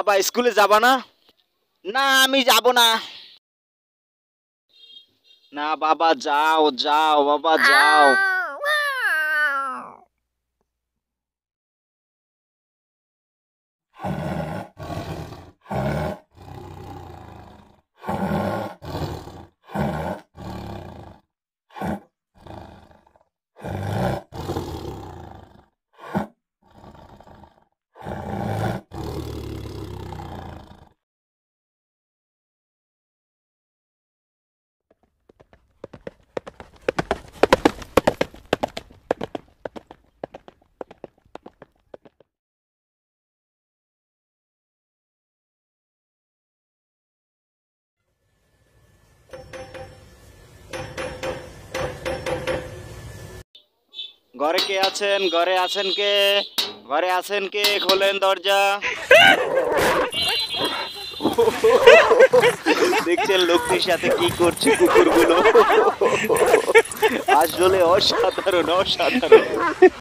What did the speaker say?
বাবা স্কুলে যাবা না? না আমি যাব না। না বাবা যাও যাও বাবা যাও। ঘরে কে আছেন? ঘরে আছেন কে? ঘরে আছেন কে? খোলেন দরজা। দেখছেন লোকটির সাথে কি করছে কুকুরগুলো। আসলে অসাধারণ অসাধারণ।